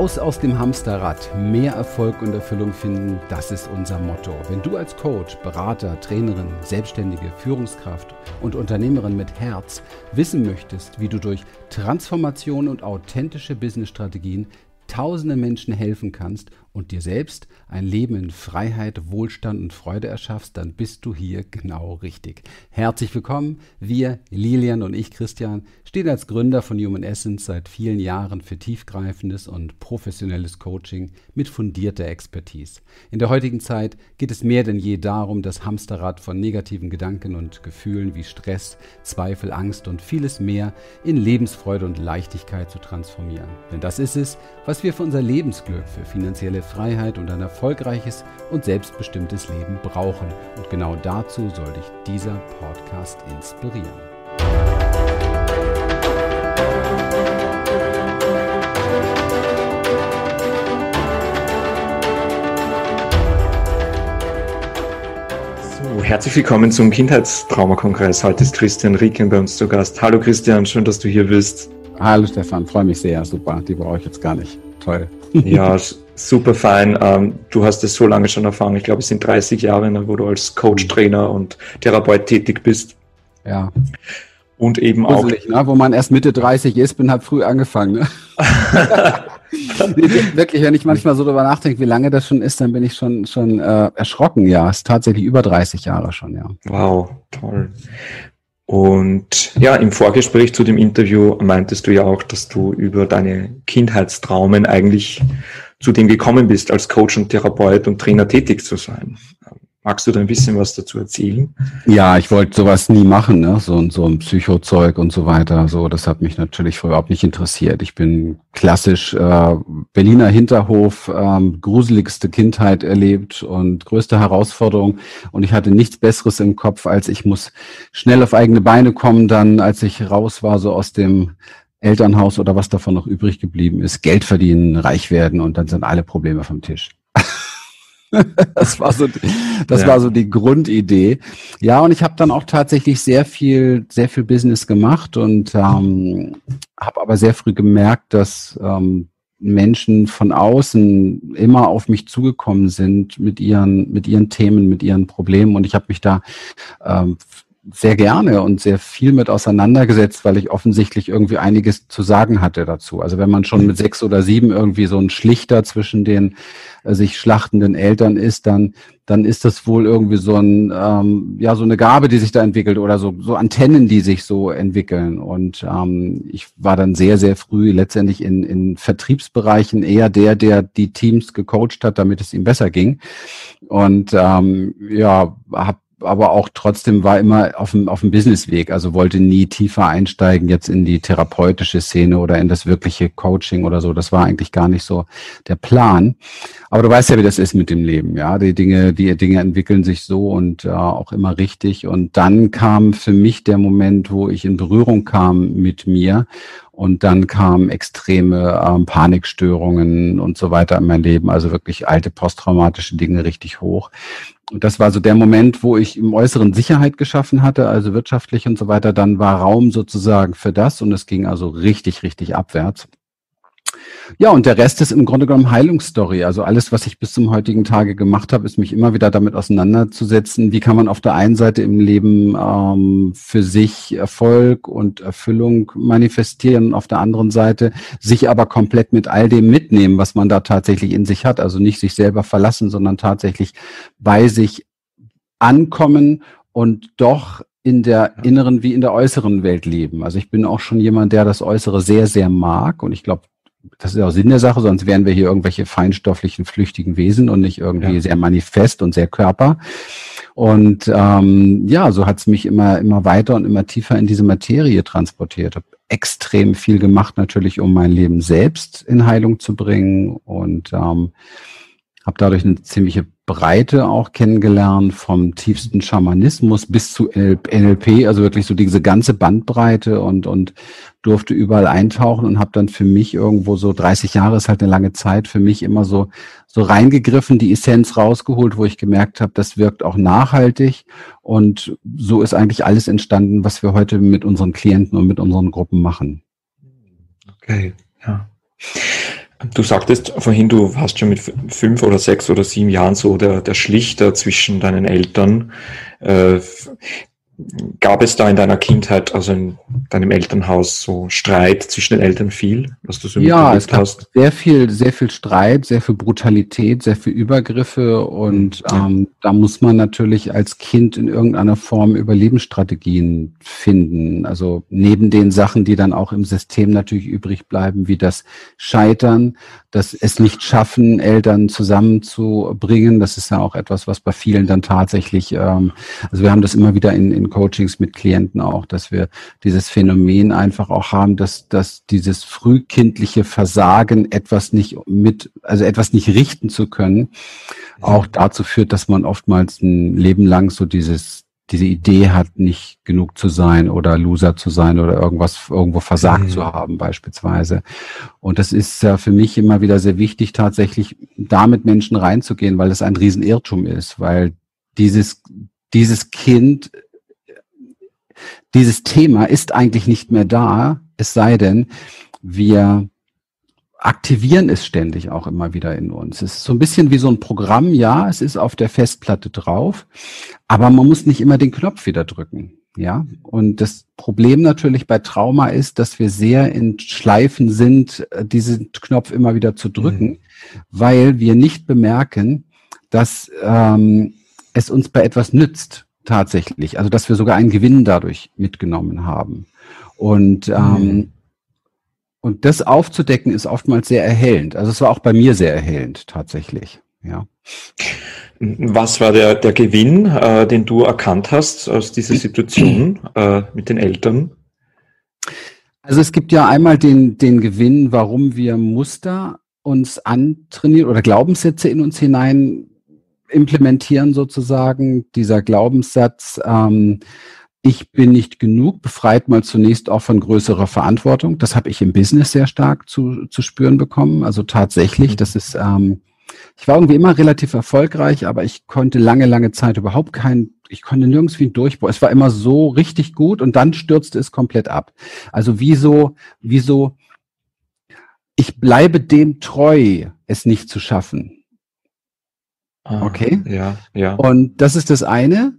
Raus aus dem Hamsterrad, mehr Erfolg und Erfüllung finden, das ist unser Motto. Wenn du als Coach, Berater, Trainerin, Selbstständige, Führungskraft und Unternehmerin mit Herz wissen möchtest, wie du durch Transformation und authentische Business-Strategien tausenden Menschen helfen kannst und dir selbst ein Leben in Freiheit, Wohlstand und Freude erschaffst, dann bist du hier genau richtig. Herzlich willkommen. Wir, Lilian und ich, Christian, stehen als Gründer von Human Essence seit vielen Jahren für tiefgreifendes und professionelles Coaching mit fundierter Expertise. In der heutigen Zeit geht es mehr denn je darum, das Hamsterrad von negativen Gedanken und Gefühlen wie Stress, Zweifel, Angst und vieles mehr in Lebensfreude und Leichtigkeit zu transformieren. Denn das ist es, was wir für unser Lebensglück, für finanzielle Freiheit und ein erfolgreiches und selbstbestimmtes Leben brauchen. Und genau dazu soll dich dieser Podcast inspirieren. So, herzlich willkommen zum Kindheitstraumakongress. Heute ist Christian Rieken bei uns zu Gast. Hallo Christian, schön, dass du hier bist. Hallo Stefan, freue mich sehr. Super, die brauche ich jetzt gar nicht. Toll. Ja, super fein. Du hast es so lange schon erfahren. Ich glaube, es sind 30 Jahre, wo du als Coach, Trainer und Therapeut tätig bist. Ja. Und eben Wuselig, auch... Ne? Wo man erst Mitte 30 ist, bin halt früh angefangen. Ne? Wirklich, wenn ich manchmal so darüber nachdenke, wie lange das schon ist, dann bin ich schon erschrocken. Ja, es ist tatsächlich über 30 Jahre schon, ja. Wow, toll. Und ja, im Vorgespräch zu dem Interview meintest du ja auch, dass du über deine Kindheitstraumen eigentlich zu dem gekommen bist, als Coach und Therapeut und Trainer tätig zu sein. Magst du da ein bisschen was dazu erzählen? Ja, ich wollte sowas nie machen, ne? So ein Psychozeug und so weiter. So, das hat mich natürlich früher überhaupt nicht interessiert. Ich bin klassisch Berliner Hinterhof, gruseligste Kindheit erlebt und größte Herausforderung. Und ich hatte nichts Besseres im Kopf, als ich muss schnell auf eigene Beine kommen, dann als ich raus war, so aus dem Elternhaus oder was davon noch übrig geblieben ist, Geld verdienen, reich werden und dann sind alle Probleme vom Tisch. Das war so die Grundidee. Ja, und ich habe dann auch tatsächlich sehr viel Business gemacht und habe aber sehr früh gemerkt, dass Menschen von außen immer auf mich zugekommen sind mit ihren Themen, mit ihren Problemen. Und ich habe mich da sehr gerne und sehr viel mit auseinandergesetzt, weil ich offensichtlich irgendwie einiges zu sagen hatte dazu. Also wenn man schon mit 6 oder 7 irgendwie so ein Schlichter zwischen den sich schlachtenden Eltern ist, dann ist das wohl irgendwie so eine Gabe, die sich da entwickelt oder so Antennen, die sich so entwickeln. Und ich war dann sehr, sehr früh letztendlich in Vertriebsbereichen eher der die Teams gecoacht hat, damit es ihm besser ging. Und aber auch trotzdem war immer auf dem Businessweg, also wollte nie tiefer einsteigen jetzt in die therapeutische Szene oder in das wirkliche Coaching oder so. Das war eigentlich gar nicht so der Plan. Aber du weißt ja, wie das ist mit dem Leben, ja. Die Dinge entwickeln sich so und auch immer richtig. Und dann kam für mich der Moment, wo ich in Berührung kam mit mir. Und dann kamen extreme Panikstörungen und so weiter in mein Leben, also wirklich alte posttraumatische Dinge richtig hoch. Und das war so der Moment, wo ich im Äußeren Sicherheit geschaffen hatte, also wirtschaftlich und so weiter. Dann war Raum sozusagen für das und es ging also richtig, richtig abwärts. Ja, und der Rest ist im Grunde genommen Heilungsstory. Also alles, was ich bis zum heutigen Tage gemacht habe, ist mich immer wieder damit auseinanderzusetzen, wie kann man auf der einen Seite im Leben für sich Erfolg und Erfüllung manifestieren und auf der anderen Seite sich aber komplett mit all dem mitnehmen, was man da tatsächlich in sich hat. Also nicht sich selber verlassen, sondern tatsächlich bei sich ankommen und doch in der inneren wie in der äußeren Welt leben. Also ich bin auch schon jemand, der das Äußere sehr, sehr mag und ich glaube, das ist auch Sinn der Sache, sonst wären wir hier irgendwelche feinstofflichen, flüchtigen Wesen und nicht irgendwie sehr manifest und sehr Körper. Und so hat es mich immer weiter und immer tiefer in diese Materie transportiert. Habe extrem viel gemacht natürlich, um mein Leben selbst in Heilung zu bringen und habe dadurch eine ziemliche Breite auch kennengelernt, vom tiefsten Schamanismus bis zu NLP, also wirklich so diese ganze Bandbreite und durfte überall eintauchen und habe dann für mich irgendwo so 30 Jahre ist halt eine lange Zeit, für mich immer so reingegriffen, die Essenz rausgeholt, wo ich gemerkt habe, das wirkt auch nachhaltig und so ist eigentlich alles entstanden, was wir heute mit unseren Klienten und mit unseren Gruppen machen. Okay, ja. Du sagtest vorhin, du hast schon mit 5 oder 6 oder 7 Jahren so der Schlichter zwischen deinen Eltern. Gab es da in deiner Kindheit, also in deinem Elternhaus, so Streit zwischen den Eltern viel, was du so mitgekriegt hast? Ja, es gab sehr viel Streit, sehr viel Brutalität, sehr viel Übergriffe und da muss man natürlich als Kind in irgendeiner Form Überlebensstrategien finden. Also neben den Sachen, die dann auch im System natürlich übrig bleiben, wie das Scheitern, das es nicht schaffen, Eltern zusammenzubringen, das ist ja auch etwas, was bei vielen dann tatsächlich, also wir haben das immer wieder in Coachings mit Klienten auch, dass wir dieses Phänomen einfach auch haben, dass dieses frühkindliche Versagen, etwas nicht richten zu können, auch dazu führt, dass man oftmals ein Leben lang so diese Idee hat, nicht genug zu sein oder Loser zu sein oder irgendwo versagt zu haben beispielsweise. Und das ist ja für mich immer wieder sehr wichtig, tatsächlich da mit Menschen reinzugehen, weil das ein Riesenirrtum ist, weil dieses Kind, dieses Thema ist eigentlich nicht mehr da, es sei denn, wir aktivieren es ständig auch immer wieder in uns. Es ist so ein bisschen wie so ein Programm, ja, es ist auf der Festplatte drauf, aber man muss nicht immer den Knopf wieder drücken, ja. Und das Problem natürlich bei Trauma ist, dass wir sehr in Schleifen sind, diesen Knopf immer wieder zu drücken, weil wir nicht bemerken, dass es uns bei etwas nützt tatsächlich, also dass wir sogar einen Gewinn dadurch mitgenommen haben. Und das aufzudecken ist oftmals sehr erhellend. Also es war auch bei mir sehr erhellend tatsächlich. Ja. Was war der Gewinn, den du erkannt hast aus dieser Situation mit den Eltern? Also es gibt ja einmal den Gewinn, warum wir Muster uns antrainieren oder Glaubenssätze in uns hinein implementieren sozusagen. Dieser Glaubenssatz, ich bin nicht genug, befreit mal zunächst auch von größerer Verantwortung. Das habe ich im Business sehr stark zu spüren bekommen. Also tatsächlich, das ist, ich war irgendwie immer relativ erfolgreich, aber ich konnte lange Zeit überhaupt ich konnte nirgends wie ein Durchbruch. Es war immer so richtig gut und dann stürzte es komplett ab. Also wieso, ich bleibe dem treu, es nicht zu schaffen. Okay? Ja. Und das ist das eine.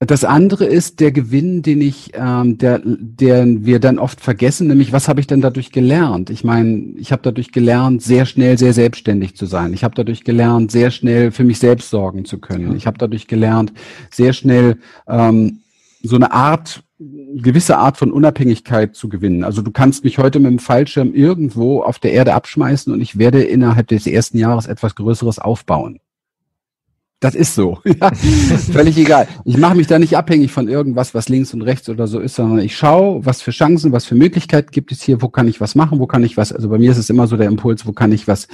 Das andere ist der Gewinn, den wir dann oft vergessen, nämlich was habe ich denn dadurch gelernt? Ich meine, ich habe dadurch gelernt, sehr schnell sehr selbstständig zu sein. Ich habe dadurch gelernt, sehr schnell für mich selbst sorgen zu können. Ich habe dadurch gelernt, sehr schnell so eine gewisse Art von Unabhängigkeit zu gewinnen. Also du kannst mich heute mit dem Fallschirm irgendwo auf der Erde abschmeißen und ich werde innerhalb des ersten Jahres etwas Größeres aufbauen. Das ist so. Ja, völlig egal. Ich mache mich da nicht abhängig von irgendwas, was links und rechts oder so ist, sondern ich schaue, was für Chancen, was für Möglichkeiten gibt es hier, wo kann ich was machen, also bei mir ist es immer so der Impuls, wo kann ich was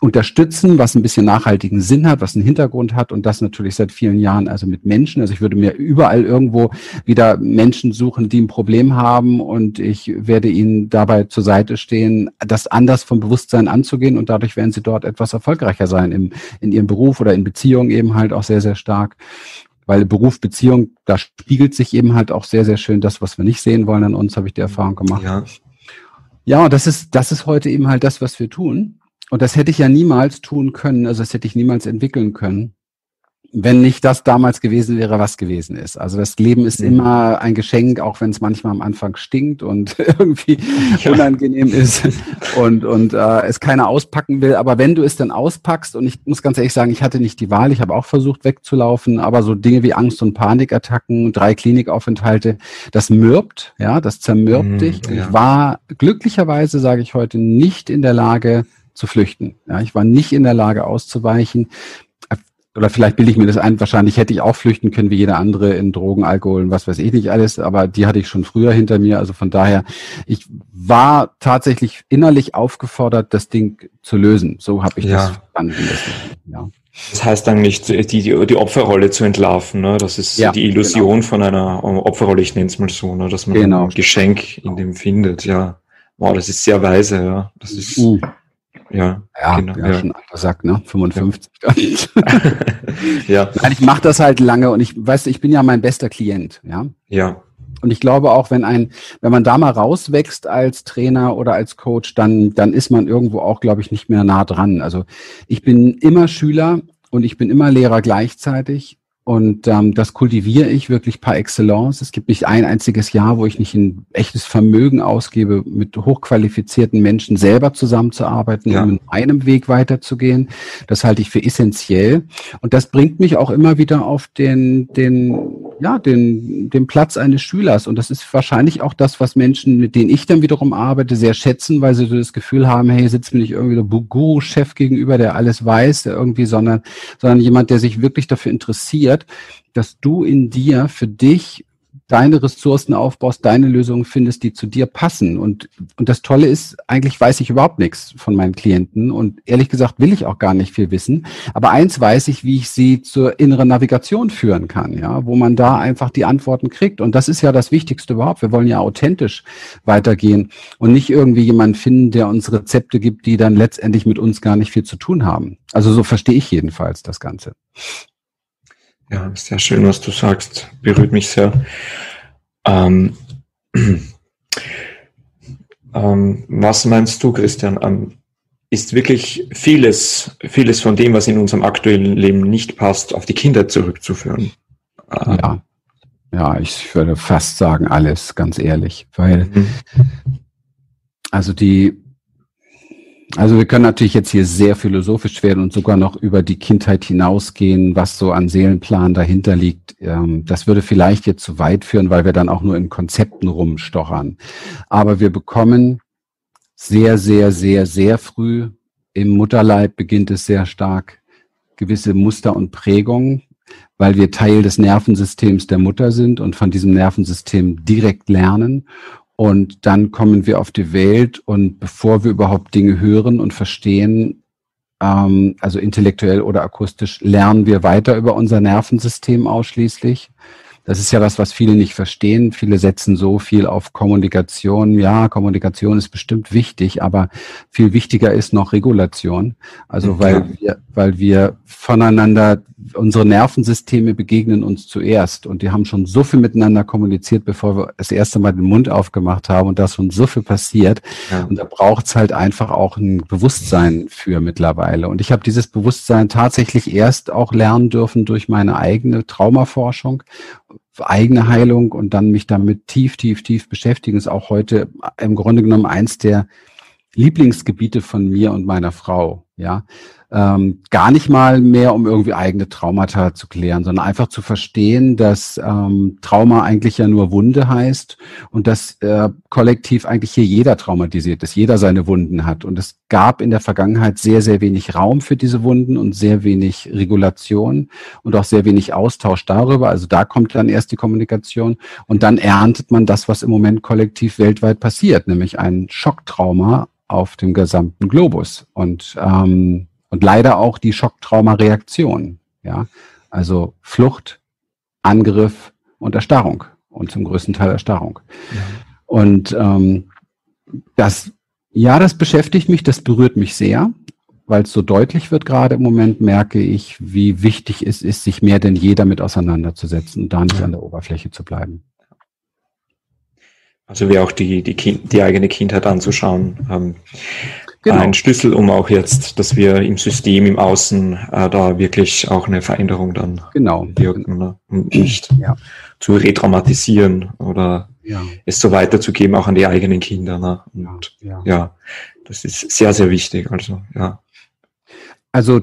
unterstützen, was ein bisschen nachhaltigen Sinn hat, was einen Hintergrund hat und das natürlich seit vielen Jahren, also mit Menschen. Also ich würde mir überall irgendwo wieder Menschen suchen, die ein Problem haben und ich werde ihnen dabei zur Seite stehen, das anders vom Bewusstsein anzugehen und dadurch werden sie dort etwas erfolgreicher sein in ihrem Beruf oder in Beziehungen eben halt auch sehr stark, weil Beruf, Beziehung, da spiegelt sich eben halt auch sehr schön das, was wir nicht sehen wollen an uns, habe ich die Erfahrung gemacht. Ja, das ist heute eben halt das, was wir tun und das hätte ich ja niemals tun können, also das hätte ich niemals entwickeln können, wenn nicht das damals gewesen wäre, was gewesen ist. Also das Leben ist immer ein Geschenk, auch wenn es manchmal am Anfang stinkt und irgendwie unangenehm ist und es keiner auspacken will. Aber wenn du es dann auspackst, und ich muss ganz ehrlich sagen, ich hatte nicht die Wahl, ich habe auch versucht wegzulaufen, aber so Dinge wie Angst- und Panikattacken, 3 Klinikaufenthalte, das mürbt, ja, das zermürbt dich. Und ich war glücklicherweise, sage ich heute, nicht in der Lage zu flüchten. Ja, ich war nicht in der Lage auszuweichen. Oder vielleicht bilde ich mir das ein, wahrscheinlich hätte ich auch flüchten können wie jeder andere in Drogen, Alkohol und was weiß ich nicht alles, aber die hatte ich schon früher hinter mir, also von daher, ich war tatsächlich innerlich aufgefordert, das Ding zu lösen, so habe ich das verstanden. Das heißt dann nicht, die Opferrolle zu entlarven, ne? Das ist die Illusion von einer Opferrolle, ich nenne es mal so, ne? Dass man ein Geschenk in dem findet, Wow, das ist sehr weise, das ist... schon alter Sack, ne? 55. Nein, ich mache das halt lange und ich bin ja mein bester Klient, ja. Und ich glaube auch, wenn man da mal rauswächst als Trainer oder als Coach, dann ist man irgendwo auch, glaube ich, nicht mehr nah dran. Also ich bin immer Schüler und ich bin immer Lehrer gleichzeitig. Und das kultiviere ich wirklich par excellence. Es gibt nicht ein einziges Jahr, wo ich nicht ein echtes Vermögen ausgebe, mit hochqualifizierten Menschen selber zusammenzuarbeiten, um in meinem Weg weiterzugehen. Das halte ich für essentiell. Und das bringt mich auch immer wieder auf den Platz eines Schülers. Und das ist wahrscheinlich auch das, was Menschen, mit denen ich dann wiederum arbeite, sehr schätzen, weil sie so das Gefühl haben, hey, sitzt mir nicht irgendwie der Guru-Chef gegenüber, der alles weiß, der irgendwie, sondern jemand, der sich wirklich dafür interessiert, dass du in dir für dich deine Ressourcen aufbaust, deine Lösungen findest, die zu dir passen. Und das Tolle ist, eigentlich weiß ich überhaupt nichts von meinen Klienten und ehrlich gesagt will ich auch gar nicht viel wissen. Aber eins weiß ich, wie ich sie zur inneren Navigation führen kann, ja, wo man da einfach die Antworten kriegt. Und das ist ja das Wichtigste überhaupt. Wir wollen ja authentisch weitergehen und nicht irgendwie jemanden finden, der uns Rezepte gibt, die dann letztendlich mit uns gar nicht viel zu tun haben. Also so verstehe ich jedenfalls das Ganze. Ja, sehr schön, was du sagst. Berührt mich sehr. Was meinst du, Christian? Ist wirklich vieles von dem, was in unserem aktuellen Leben nicht passt, auf die Kinder zurückzuführen? Ja, ich würde fast sagen alles, ganz ehrlich. Weil, Also wir können natürlich jetzt hier sehr philosophisch werden und sogar noch über die Kindheit hinausgehen, was so an Seelenplan dahinter liegt. Das würde vielleicht jetzt zu weit führen, weil wir dann auch nur in Konzepten rumstochern. Aber wir bekommen sehr, sehr, sehr, sehr früh, im Mutterleib beginnt es sehr stark, gewisse Muster und Prägungen, weil wir Teil des Nervensystems der Mutter sind und von diesem Nervensystem direkt lernen. Und dann kommen wir auf die Welt und bevor wir überhaupt Dinge hören und verstehen, also intellektuell oder akustisch, lernen wir weiter über unser Nervensystem ausschließlich. Das ist ja das, was viele nicht verstehen. Viele setzen so viel auf Kommunikation. Ja, Kommunikation ist bestimmt wichtig, aber viel wichtiger ist noch Regulation. Also weil wir voneinander, unsere Nervensysteme begegnen uns zuerst und die haben schon so viel miteinander kommuniziert, bevor wir das erste Mal den Mund aufgemacht haben und da ist schon so viel passiert. Ja. Und da braucht es halt einfach auch ein Bewusstsein für mittlerweile. Und ich habe dieses Bewusstsein tatsächlich erst auch lernen dürfen durch meine eigene Traumaforschung, eigene Heilung und dann mich damit tief beschäftigen, ist auch heute im Grunde genommen eins der Lieblingsgebiete von mir und meiner Frau, ja. Gar nicht mal mehr, um irgendwie eigene Traumata zu klären, sondern einfach zu verstehen, dass Trauma eigentlich ja nur Wunde heißt und dass kollektiv eigentlich hier jeder traumatisiert ist, jeder seine Wunden hat. Und es gab in der Vergangenheit sehr, sehr wenig Raum für diese Wunden und sehr wenig Regulation und auch sehr wenig Austausch darüber. Also da kommt dann erst die Kommunikation und dann erntet man das, was im Moment kollektiv weltweit passiert, nämlich ein Schocktrauma auf dem gesamten Globus. Und leider auch die Schocktraumareaktion, ja, also Flucht, Angriff und Erstarrung und zum größten Teil Erstarrung. Ja. Und das beschäftigt mich, das berührt mich sehr, weil es so deutlich wird gerade im Moment, merke ich, wie wichtig es ist, sich mehr denn je damit auseinanderzusetzen und da nicht an der Oberfläche zu bleiben. Also wie auch die eigene Kindheit anzuschauen. Genau. Ein Schlüssel, um auch jetzt, dass wir im System, im Außen da wirklich auch eine Veränderung dann wirken, ne? Und nicht zu retraumatisieren oder es so weiterzugeben, auch an die eigenen Kinder. Ne? Und das ist sehr, sehr wichtig. Also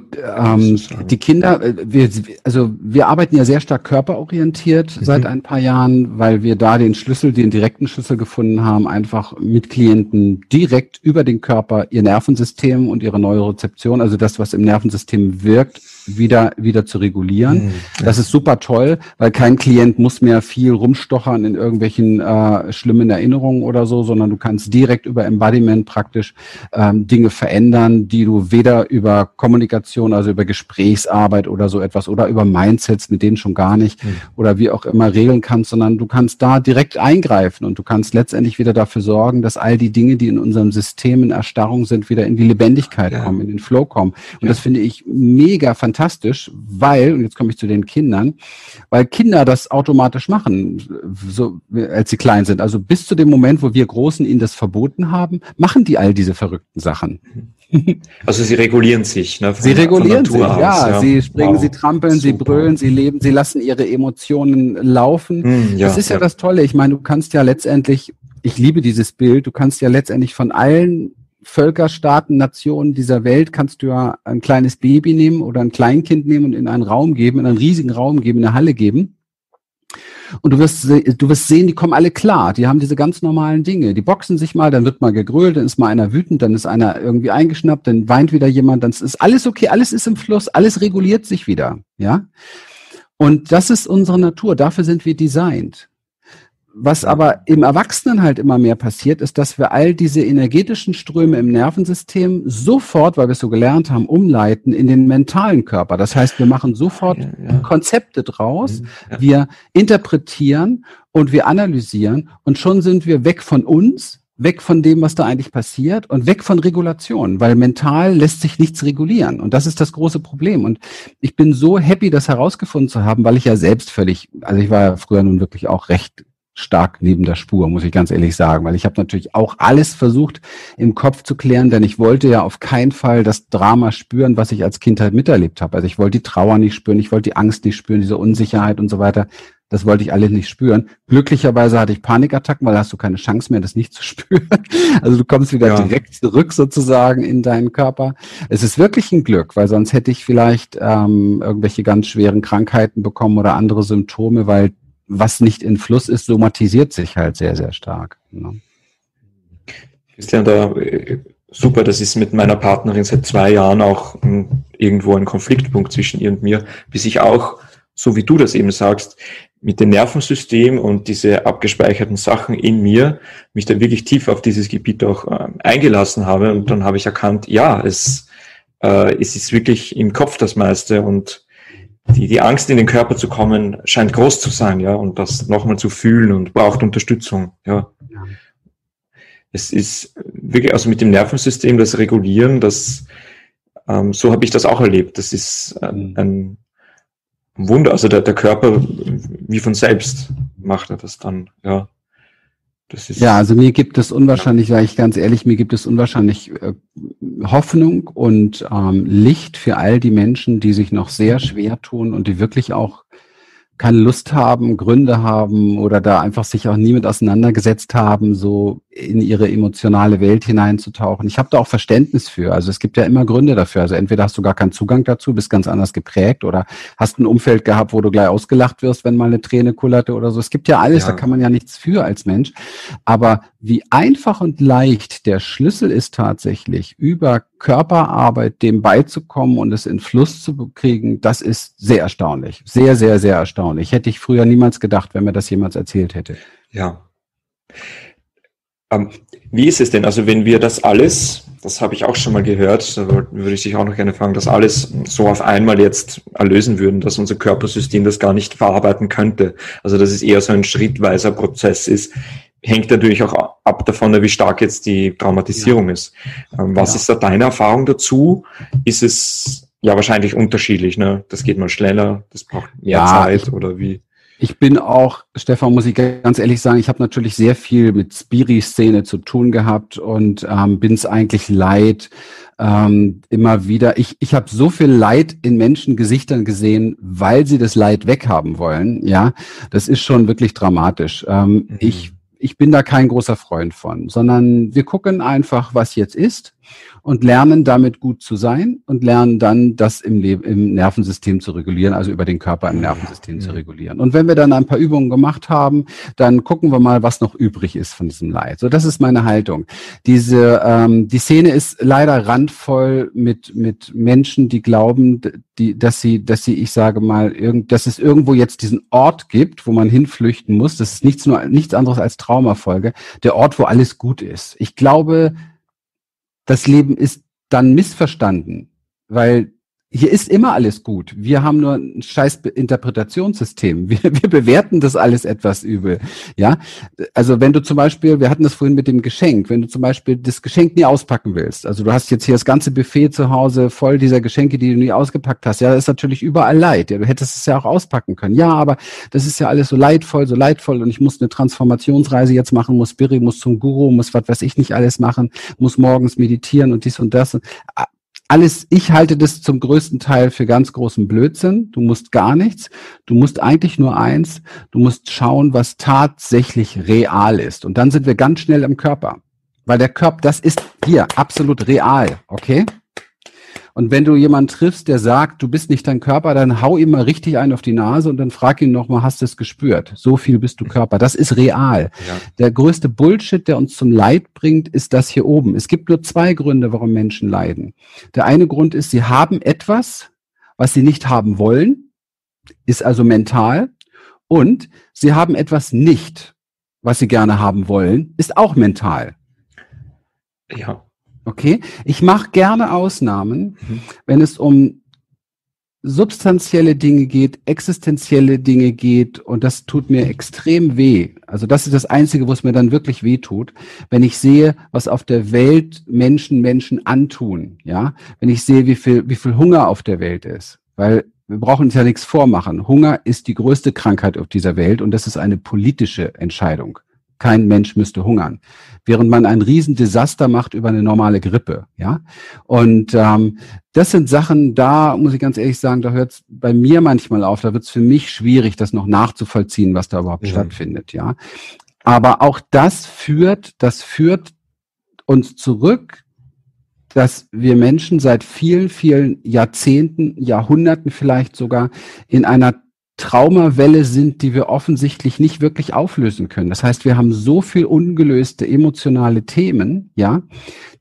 die Kinder, wir arbeiten ja sehr stark körperorientiert seit ein paar Jahren, weil wir da den direkten Schlüssel gefunden haben, einfach mit Klienten direkt über den Körper ihr Nervensystem und ihre Neurorezeption, also das, was im Nervensystem wirkt, wieder zu regulieren. Das ist super toll, weil kein Klient muss mehr viel rumstochern in irgendwelchen schlimmen Erinnerungen oder so, sondern du kannst direkt über Embodiment praktisch Dinge verändern, die du weder über Kommunikation, also über Gesprächsarbeit oder so etwas oder über Mindsets, mit denen schon gar nicht oder wie auch immer regeln kannst, sondern du kannst da direkt eingreifen und du kannst letztendlich wieder dafür sorgen, dass all die Dinge, die in unserem System in Erstarrung sind, wieder in die Lebendigkeit kommen, in den Flow kommen. Und das finde ich mega fantastisch. fantastisch, weil, und jetzt komme ich zu den Kindern, weil Kinder das automatisch machen, so, als sie klein sind. Also bis zu dem Moment, wo wir Großen ihnen das verboten haben, machen die all diese verrückten Sachen. Also sie regulieren sich. Ne, sie regulieren sich, ja. Ja. Sie springen, wow, sie trampeln, super, sie brüllen, sie leben, sie lassen ihre Emotionen laufen. Hm, ja, das ist ja, ja das Tolle. Ich meine, du kannst ja letztendlich, ich liebe dieses Bild, du kannst ja letztendlich von allen Völker, Staaten, Nationen dieser Welt kannst du ja ein kleines Baby nehmen oder ein Kleinkind nehmen und in einen Raum geben, in einen riesigen Raum geben, in eine Halle geben. Und du wirst sehen, die kommen alle klar, die haben diese ganz normalen Dinge. Die boxen sich mal, dann wird mal gegrölt, dann ist mal einer wütend, dann ist einer irgendwie eingeschnappt, dann weint wieder jemand, dann ist alles okay, alles ist im Fluss, alles reguliert sich wieder, ja. Und das ist unsere Natur, dafür sind wir designed. Was aber im Erwachsenen halt immer mehr passiert, ist, dass wir all diese energetischen Ströme im Nervensystem sofort, weil wir es so gelernt haben, umleiten in den mentalen Körper. Das heißt, wir machen sofort Konzepte draus, wir interpretieren und wir analysieren und schon sind wir weg von uns, weg von dem, was da eigentlich passiert und weg von Regulation, weil mental lässt sich nichts regulieren und das ist das große Problem und ich bin so happy, das herausgefunden zu haben, weil ich ja selbst völlig, also ich war ja früher nun wirklich auch recht stark neben der Spur, muss ich ganz ehrlich sagen, weil ich habe natürlich auch alles versucht im Kopf zu klären, denn ich wollte ja auf keinen Fall das Drama spüren, was ich als Kind halt miterlebt habe. Also ich wollte die Trauer nicht spüren, ich wollte die Angst nicht spüren, diese Unsicherheit und so weiter. Das wollte ich alles nicht spüren. Glücklicherweise hatte ich Panikattacken, weil da hast du keine Chance mehr, das nicht zu spüren. Also du kommst wieder direkt zurück sozusagen in deinen Körper. Es ist wirklich ein Glück, weil sonst hätte ich vielleicht irgendwelche ganz schweren Krankheiten bekommen oder andere Symptome, weil was nicht in Fluss ist, somatisiert sich halt sehr, sehr stark. Ne? Christian, da, super, das ist mit meiner Partnerin seit 2 Jahren auch irgendwo ein Konfliktpunkt zwischen ihr und mir, bis ich auch, so wie du das eben sagst, mit dem Nervensystem und diese abgespeicherten Sachen in mir, mich dann wirklich tief auf dieses Gebiet auch eingelassen habe und dann habe ich erkannt, ja, es ist wirklich im Kopf das meiste und die Angst in den Körper zu kommen, scheint groß zu sein, ja, und das nochmal zu fühlen und braucht Unterstützung, ja. Ja. Es ist wirklich, also mit dem Nervensystem, das Regulieren, das, so habe ich das auch erlebt. Das ist ein Wunder, also der Körper wie von selbst macht er das dann, ja. Ja, also mir gibt es unwahrscheinlich, sage ich ganz ehrlich, mir gibt es unwahrscheinlich Hoffnung und Licht für all die Menschen, die sich noch sehr schwer tun und die wirklich auch keine Lust haben, Gründe haben oder da einfach sich auch nie mit auseinandergesetzt haben, so in ihre emotionale Welt hineinzutauchen. Ich habe da auch Verständnis für. Also es gibt ja immer Gründe dafür. Also entweder hast du gar keinen Zugang dazu, bist ganz anders geprägt oder hast ein Umfeld gehabt, wo du gleich ausgelacht wirst, wenn mal eine Träne kullerte oder so. Es gibt ja alles, ja, da kann man ja nichts für als Mensch. Aber wie einfach und leicht der Schlüssel ist tatsächlich, über Körperarbeit dem beizukommen und es in Fluss zu kriegen, das ist sehr erstaunlich. Sehr, sehr, sehr erstaunlich. Hätte ich früher niemals gedacht, wenn mir das jemals erzählt hätte. Ja. Wie ist es denn? Also wenn wir das alles, das habe ich auch schon mal gehört, da würde ich dich auch noch gerne fragen, dass alles so auf einmal jetzt erlösen würden, dass unser Körpersystem das gar nicht verarbeiten könnte. Also dass es eher so ein schrittweiser Prozess ist. Hängt natürlich auch ab davon, wie stark jetzt die Traumatisierung ist. Was ist da deine Erfahrung dazu? Ist es ja wahrscheinlich unterschiedlich, ne? Das geht mal schneller, das braucht mehr Zeit oder wie? Ich bin auch, Stefan, muss ich ganz ehrlich sagen, ich habe natürlich sehr viel mit Spiri-Szene zu tun gehabt und bin es eigentlich leid, immer wieder. Ich habe so viel Leid in Menschengesichtern gesehen, weil sie das Leid weghaben wollen. Ja, das ist schon wirklich dramatisch. Ich bin da kein großer Freund von, sondern wir gucken einfach, was jetzt ist und lernen damit gut zu sein und lernen dann, das im Nervensystem zu regulieren, also über den Körper im Nervensystem zu regulieren. Und wenn wir dann ein paar Übungen gemacht haben, dann gucken wir mal, was noch übrig ist von diesem Leid. So, das ist meine Haltung. Die Szene ist leider randvoll mit Menschen, die glauben, dass es irgendwo jetzt diesen Ort gibt, wo man hinflüchten muss. Das ist nichts anderes als Traumafolge. Der Ort, wo alles gut ist. Ich glaube, das Leben ist dann missverstanden, weil hier ist immer alles gut. Wir haben nur ein scheiß Interpretationssystem. Wir bewerten das alles etwas übel. Ja, also wenn du zum Beispiel, wir hatten das vorhin mit dem Geschenk, wenn du zum Beispiel das Geschenk nie auspacken willst, also du hast jetzt hier das ganze Buffet zu Hause voll dieser Geschenke, die du nie ausgepackt hast, ja, das ist natürlich überall Leid. Ja, du hättest es ja auch auspacken können. Ja, aber das ist ja alles so leidvoll und ich muss eine Transformationsreise jetzt machen, muss Spiri, muss zum Guru, muss was weiß ich nicht alles machen, muss morgens meditieren und dies und das. Alles, ich halte das zum größten Teil für ganz großen Blödsinn. Du musst gar nichts. Du musst eigentlich nur eins. Du musst schauen, was tatsächlich real ist. Und dann sind wir ganz schnell im Körper. Weil der Körper, das ist hier absolut real. Okay? Und wenn du jemanden triffst, der sagt, du bist nicht dein Körper, dann hau ihm mal richtig einen auf die Nase und dann frag ihn nochmal, hast du es gespürt? So viel bist du Körper. Das ist real. Ja. Der größte Bullshit, der uns zum Leid bringt, ist das hier oben. Es gibt nur zwei Gründe, warum Menschen leiden. Der eine Grund ist, sie haben etwas, was sie nicht haben wollen, ist also mental. Und sie haben etwas nicht, was sie gerne haben wollen, ist auch mental. Ja. Okay, ich mache gerne Ausnahmen, wenn es um substanzielle Dinge geht, existenzielle Dinge geht und das tut mir extrem weh. Also das ist das Einzige, wo es mir dann wirklich weh tut, wenn ich sehe, was auf der Welt Menschen antun. Ja, wenn ich sehe, wie viel Hunger auf der Welt ist, weil wir brauchen uns ja nichts vormachen. Hunger ist die größte Krankheit auf dieser Welt und das ist eine politische Entscheidung. Kein Mensch müsste hungern, während man ein Riesendesaster macht über eine normale Grippe, ja. Und das sind Sachen, da muss ich ganz ehrlich sagen, da hört es bei mir manchmal auf, da wird es für mich schwierig, das noch nachzuvollziehen, was da überhaupt stattfindet, ja. Aber auch das führt uns zurück, dass wir Menschen seit vielen, vielen Jahrzehnten, Jahrhunderten vielleicht sogar in einer Traumawelle sind, die wir offensichtlich nicht wirklich auflösen können. Das heißt, wir haben so viel ungelöste emotionale Themen, ja,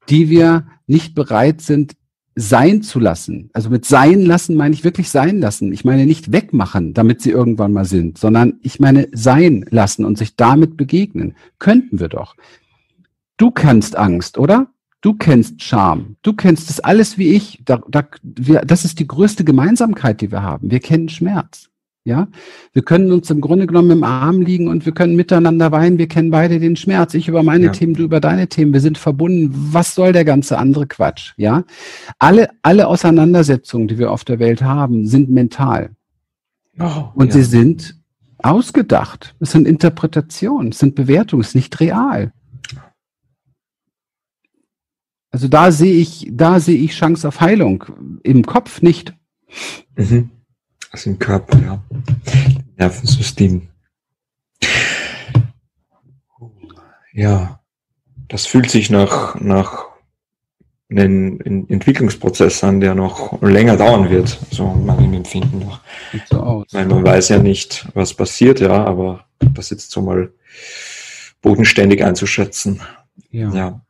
die wir nicht bereit sind, sein zu lassen. Also mit sein lassen meine ich wirklich sein lassen. Ich meine nicht wegmachen, damit sie irgendwann mal sind, sondern ich meine sein lassen und sich damit begegnen. Könnten wir doch. Du kannst Angst, oder? Du kennst Scham, du kennst das alles wie ich. Das ist die größte Gemeinsamkeit, die wir haben. Wir kennen Schmerz. Ja, wir können uns im Grunde genommen im Arm liegen und wir können miteinander weinen. Wir kennen beide den Schmerz. Ich über meine Themen, du über deine Themen. Wir sind verbunden. Was soll der ganze andere Quatsch? Ja, alle Auseinandersetzungen, die wir auf der Welt haben, sind mental. Oh, und sie sind ausgedacht. Es sind Interpretationen, es sind Bewertungen, es ist nicht real. Also da sehe ich Chance auf Heilung. Im Kopf nicht. Mhm. Also im Körper, ja. Nervensystem. Ja, das fühlt sich nach einem Entwicklungsprozess an, der noch länger dauern wird. So meinem Empfinden nach. Weil man weiß ja nicht, was passiert, ja, aber das jetzt so mal bodenständig einzuschätzen. Ja.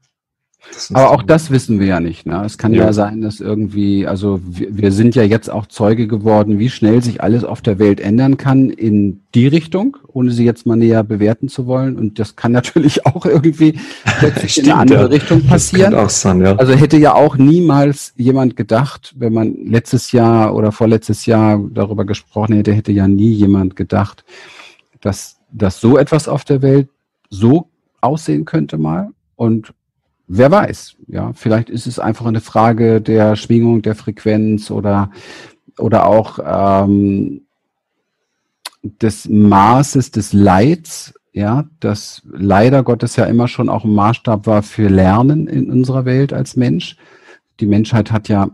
Aber auch das wissen wir ja nicht. Ne? Es kann ja sein, dass irgendwie, also wir sind ja jetzt auch Zeuge geworden, wie schnell sich alles auf der Welt ändern kann in die Richtung, ohne sie jetzt mal näher bewerten zu wollen. Und das kann natürlich auch irgendwie plötzlich in eine andere Richtung passieren. Das kann auch sein, ja. Also hätte ja auch niemals jemand gedacht, wenn man letztes Jahr oder vorletztes Jahr darüber gesprochen hätte, hätte ja nie jemand gedacht, dass so etwas auf der Welt so aussehen könnte mal. Und wer weiß, ja, vielleicht ist es einfach eine Frage der Schwingung, der Frequenz oder auch des Maßes des Leids, ja, das leider Gottes ja immer schon auch ein Maßstab war für Lernen in unserer Welt als Mensch. Die Menschheit hat ja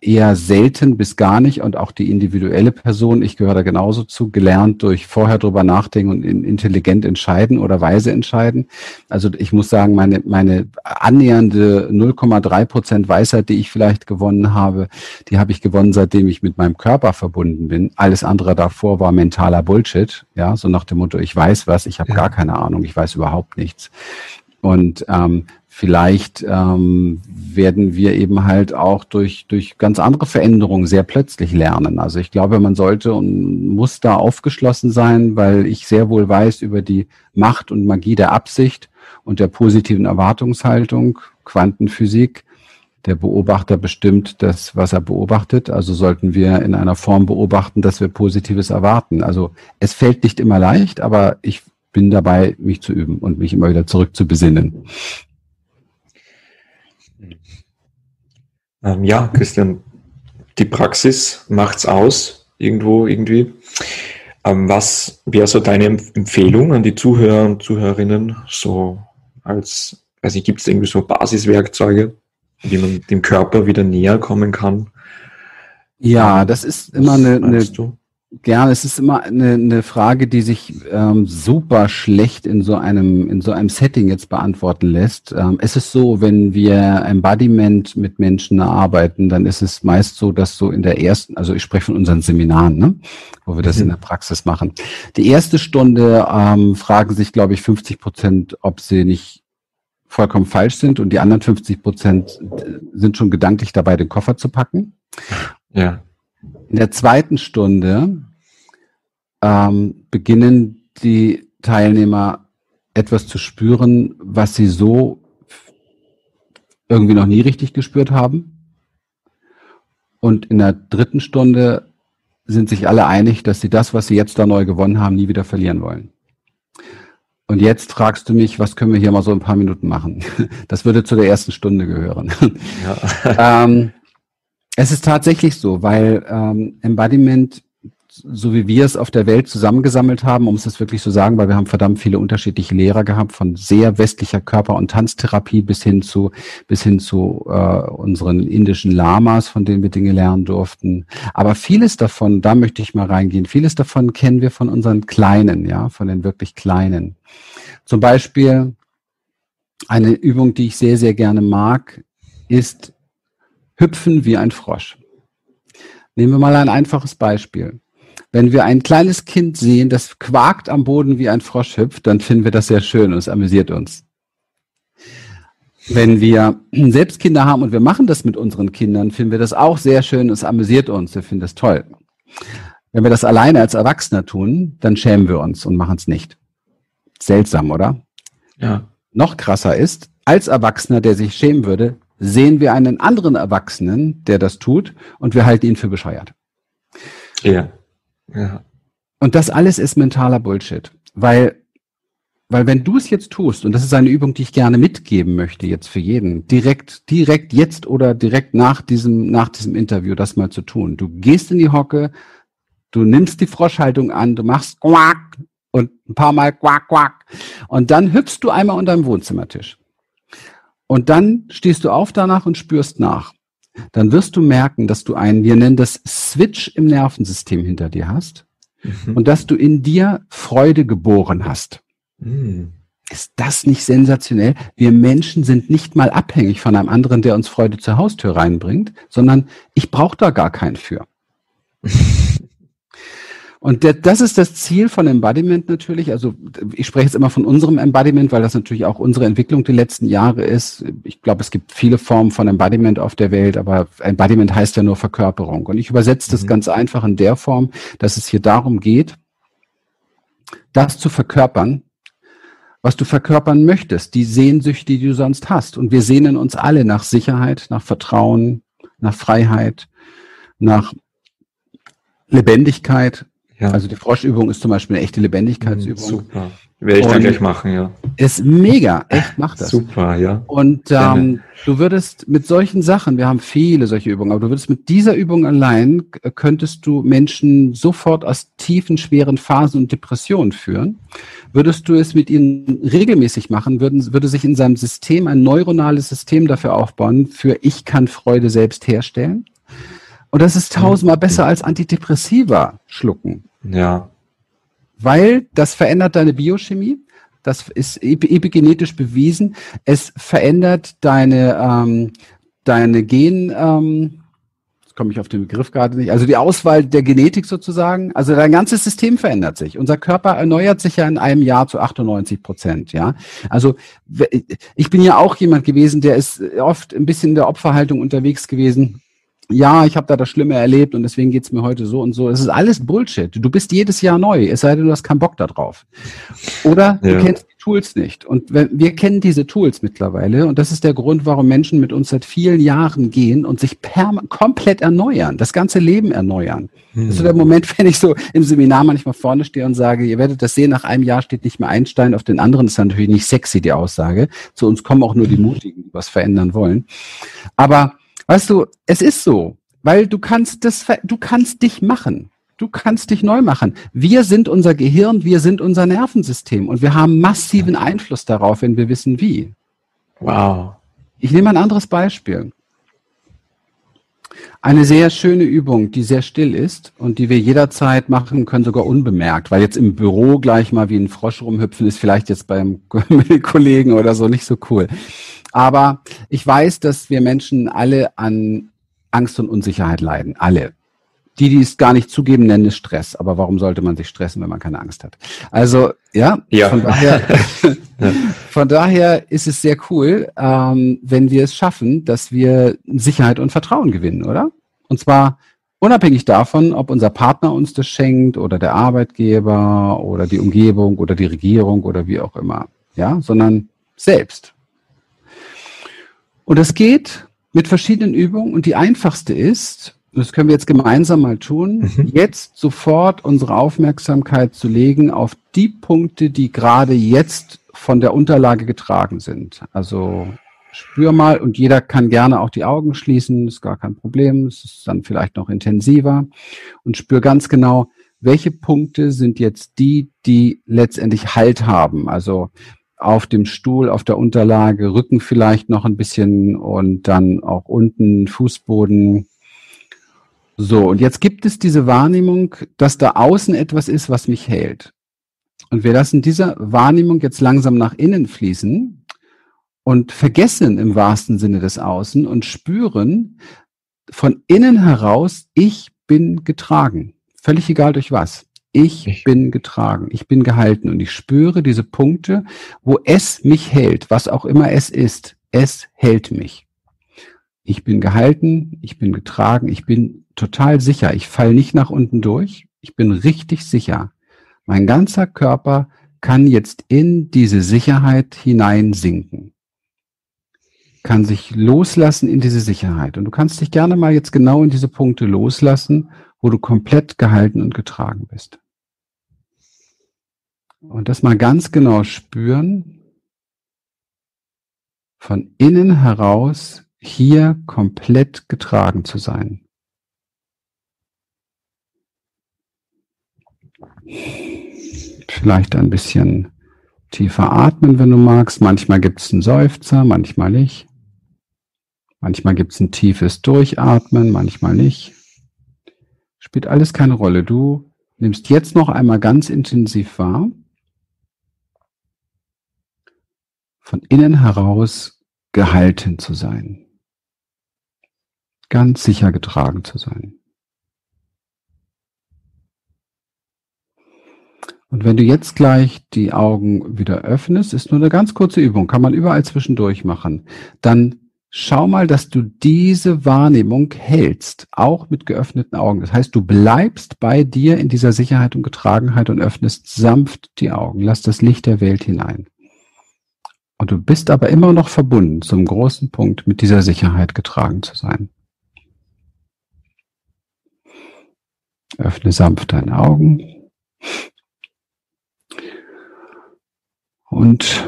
eher selten bis gar nicht und auch die individuelle Person, ich gehöre da genauso zu, gelernt durch vorher drüber nachdenken und intelligent entscheiden oder weise entscheiden. Also ich muss sagen, meine annähernde 0,3% Weisheit, die ich vielleicht gewonnen habe, die habe ich gewonnen, seitdem ich mit meinem Körper verbunden bin. Alles andere davor war mentaler Bullshit, ja, so nach dem Motto, ich weiß was, ich habe gar keine Ahnung, ich weiß überhaupt nichts. Und vielleicht werden wir eben halt auch durch ganz andere Veränderungen sehr plötzlich lernen. Also ich glaube, man sollte und muss da aufgeschlossen sein, weil ich sehr wohl weiß über die Macht und Magie der Absicht und der positiven Erwartungshaltung, Quantenphysik, der Beobachter bestimmt das, was er beobachtet. Also sollten wir in einer Form beobachten, dass wir Positives erwarten. Also es fällt nicht immer leicht, aber ich bin dabei, mich zu üben und mich immer wieder zurück zu besinnen. Ja, Christian, die Praxis macht's aus, irgendwie. Was wäre so deine Empfehlung an die Zuhörer und Zuhörerinnen? So als, also gibt es irgendwie so Basiswerkzeuge, wie man dem Körper wieder näher kommen kann? Ja, das ist immer eine Frage, die sich super schlecht in so einem Setting jetzt beantworten lässt. Es ist so, wenn wir Embodiment mit Menschen arbeiten, dann ist es meist so, dass so in der ersten, also ich spreche von unseren Seminaren, ne, wo wir das in der Praxis machen. Die erste Stunde fragen sich, glaube ich, 50%, ob sie nicht vollkommen falsch sind, und die anderen 50% sind schon gedanklich dabei, den Koffer zu packen. Ja. In der zweiten Stunde beginnen die Teilnehmer etwas zu spüren, was sie so irgendwie noch nie richtig gespürt haben. Und in der dritten Stunde sind sich alle einig, dass sie das, was sie jetzt da neu gewonnen haben, nie wieder verlieren wollen. Und jetzt fragst du mich, was können wir hier mal so ein paar Minuten machen? Das würde zu der ersten Stunde gehören. Ja. Es ist tatsächlich so, weil Embodiment, so wie wir es auf der Welt zusammengesammelt haben, um es das wirklich zu sagen, weil wir haben verdammt viele unterschiedliche Lehrer gehabt, von sehr westlicher Körper- und Tanztherapie bis hin zu unseren indischen Lamas, von denen wir Dinge lernen durften. Aber vieles davon, da möchte ich mal reingehen, vieles davon kennen wir von unseren Kleinen, ja, von den wirklich Kleinen. Zum Beispiel eine Übung, die ich sehr, sehr gerne mag, ist Hüpfen wie ein Frosch. Nehmen wir mal ein einfaches Beispiel. Wenn wir ein kleines Kind sehen, das quakt am Boden wie ein Frosch hüpft, dann finden wir das sehr schön und es amüsiert uns. Wenn wir selbst Kinder haben und wir machen das mit unseren Kindern, finden wir das auch sehr schön und es amüsiert uns. Wir finden das toll. Wenn wir das alleine als Erwachsener tun, dann schämen wir uns und machen es nicht. Seltsam, oder? Ja. Noch krasser ist, als Erwachsener, der sich schämen würde, sehen wir einen anderen Erwachsenen, der das tut, und wir halten ihn für bescheuert. Ja. Ja. Und das alles ist mentaler Bullshit, weil wenn du es jetzt tust, und das ist eine Übung, die ich gerne mitgeben möchte jetzt für jeden, direkt jetzt oder direkt nach diesem Interview das mal zu tun. Du gehst in die Hocke, du nimmst die Froschhaltung an, du machst Quack und ein paar Mal Quack, Quack, und dann hüpfst du einmal unter dem Wohnzimmertisch. Und dann stehst du auf danach und spürst nach. Dann wirst du merken, dass du einen, wir nennen das Switch im Nervensystem hinter dir hast, und dass du in dir Freude geboren hast. Mhm. Ist das nicht sensationell? Wir Menschen sind nicht mal abhängig von einem anderen, der uns Freude zur Haustür reinbringt, sondern ich brauche da gar keinen für. Und das ist das Ziel von Embodiment natürlich. Also ich spreche jetzt immer von unserem Embodiment, weil das natürlich auch unsere Entwicklung der letzten Jahre ist. Ich glaube, es gibt viele Formen von Embodiment auf der Welt, aber Embodiment heißt ja nur Verkörperung. Und ich übersetze das ganz einfach in der Form, dass es hier darum geht, das zu verkörpern, was du verkörpern möchtest, die Sehnsüchte, die du sonst hast. Und wir sehnen uns alle nach Sicherheit, nach Vertrauen, nach Freiheit, nach Lebendigkeit. Ja. Also die Froschübung ist zum Beispiel eine echte Lebendigkeitsübung. Super, werde ich dann gleich machen, ja. Ist mega, echt, mach das. Super, ja. Und du würdest mit solchen Sachen, wir haben viele solche Übungen, aber du würdest mit dieser Übung allein, könntest du Menschen sofort aus tiefen, schweren Phasen und Depressionen führen. Würdest du es mit ihnen regelmäßig machen, würde sich in seinem System ein neuronales System dafür aufbauen, für ich kann Freude selbst herstellen. Und das ist tausendmal besser als Antidepressiva schlucken. Ja. Weil das verändert deine Biochemie. Das ist epigenetisch bewiesen. Es verändert deine Gen, jetzt komme ich auf den Begriff gerade nicht, also die Auswahl der Genetik sozusagen. Also dein ganzes System verändert sich. Unser Körper erneuert sich ja in einem Jahr zu 98%. Ja? Also ich bin ja auch jemand gewesen, der ist oft ein bisschen in der Opferhaltung unterwegs gewesen. ja, ich habe da das Schlimme erlebt und deswegen geht es mir heute so und so. Es ist alles Bullshit. Du bist jedes Jahr neu, es sei denn, du hast keinen Bock da drauf. Oder du kennst die Tools nicht. Und wir kennen diese Tools mittlerweile und das ist der Grund, warum Menschen mit uns seit vielen Jahren gehen und sich komplett erneuern, das ganze Leben erneuern. Das ist so der Moment, wenn ich so im Seminar manchmal vorne stehe und sage, ihr werdet das sehen, nach einem Jahr steht nicht mehr Einstein auf den anderen, ist natürlich nicht sexy, die Aussage. Zu uns kommen auch nur die Mutigen, die was verändern wollen. Aber weißt du, es ist so, weil du kannst dich machen. Du kannst dich neu machen. Wir sind unser Gehirn, wir sind unser Nervensystem und wir haben massiven Einfluss darauf, wenn wir wissen, wie. Wow. Ich nehme ein anderes Beispiel. Eine sehr schöne Übung, die sehr still ist und die wir jederzeit machen können, sogar unbemerkt, weil jetzt im Büro gleich mal wie ein Frosch rumhüpfen ist vielleicht jetzt beim Kollegen oder so nicht so cool. Aber ich weiß, dass wir Menschen alle an Angst und Unsicherheit leiden. Alle. Die, die es gar nicht zugeben, nennen es Stress. Aber warum sollte man sich stressen, wenn man keine Angst hat? Also, ja. Von daher ist es sehr cool, wenn wir es schaffen, dass wir Sicherheit und Vertrauen gewinnen, oder? Und zwar unabhängig davon, ob unser Partner uns das schenkt oder der Arbeitgeber oder die Umgebung oder die Regierung oder wie auch immer. Ja, sondern selbst. Und das geht mit verschiedenen Übungen und die einfachste ist, das können wir jetzt gemeinsam mal tun, jetzt sofort unsere Aufmerksamkeit zu legen auf die Punkte, die gerade jetzt von der Unterlage getragen sind. Also spür mal und jeder kann gerne auch die Augen schließen, ist gar kein Problem, es ist dann vielleicht noch intensiver und spür ganz genau, welche Punkte sind jetzt die, die letztendlich Halt haben, also auf dem Stuhl, auf der Unterlage, Rücken vielleicht noch ein bisschen und dann auch unten Fußboden. So, und jetzt gibt es diese Wahrnehmung, dass da außen etwas ist, was mich hält. Und wir lassen diese Wahrnehmung jetzt langsam nach innen fließen und vergessen im wahrsten Sinne das Außen und spüren von innen heraus, ich bin getragen. Völlig egal durch was. Ich bin getragen, ich bin gehalten und ich spüre diese Punkte, wo es mich hält, was auch immer es ist. Es hält mich. Ich bin gehalten, ich bin getragen, ich bin total sicher. Ich falle nicht nach unten durch, ich bin richtig sicher. Mein ganzer Körper kann jetzt in diese Sicherheit hineinsinken, kann sich loslassen in diese Sicherheit. Und du kannst dich gerne mal jetzt genau in diese Punkte loslassen, wo du komplett gehalten und getragen bist. Und das mal ganz genau spüren, von innen heraus hier komplett getragen zu sein. Vielleicht ein bisschen tiefer atmen, wenn du magst. Manchmal gibt es einen Seufzer, manchmal nicht. Manchmal gibt es ein tiefes Durchatmen, manchmal nicht. Spielt alles keine Rolle. Du nimmst jetzt noch einmal ganz intensiv wahr. Von innen heraus gehalten zu sein. Ganz sicher getragen zu sein. Und wenn du jetzt gleich die Augen wieder öffnest, ist nur eine ganz kurze Übung, kann man überall zwischendurch machen, dann schau mal, dass du diese Wahrnehmung hältst, auch mit geöffneten Augen. Das heißt, du bleibst bei dir in dieser Sicherheit und Getragenheit und öffnest sanft die Augen. Lass das Licht der Welt hinein. Und du bist aber immer noch verbunden zum großen Punkt, mit dieser Sicherheit getragen zu sein. Öffne sanft deine Augen. Und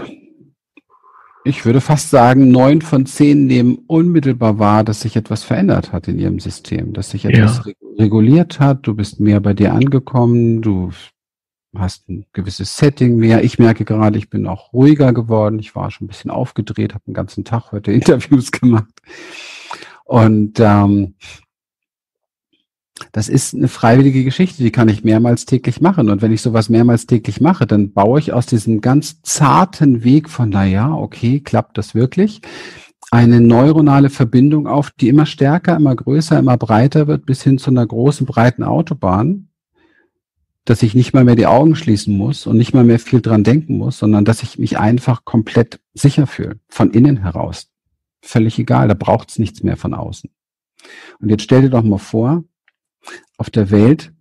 ich würde fast sagen, 9 von 10 nehmen unmittelbar wahr, dass sich etwas verändert hat in ihrem System, dass sich etwas reguliert hat, du bist mehr bei dir angekommen, du hast ein gewisses Setting mehr. Ich merke gerade, ich bin auch ruhiger geworden, ich war schon ein bisschen aufgedreht, habe den ganzen Tag heute Interviews gemacht. Und das ist eine freiwillige Geschichte, die kann ich mehrmals täglich machen. Und wenn ich sowas mehrmals täglich mache, dann baue ich aus diesem ganz zarten Weg von, naja, okay, klappt das wirklich, eine neuronale Verbindung auf, die immer stärker, immer größer, immer breiter wird, bis hin zu einer großen, breiten Autobahn, dass ich nicht mal mehr die Augen schließen muss und nicht mal mehr viel dran denken muss, sondern dass ich mich einfach komplett sicher fühle, von innen heraus. Völlig egal, da braucht es nichts mehr von außen. Und jetzt stell dir doch mal vor, auf der Welt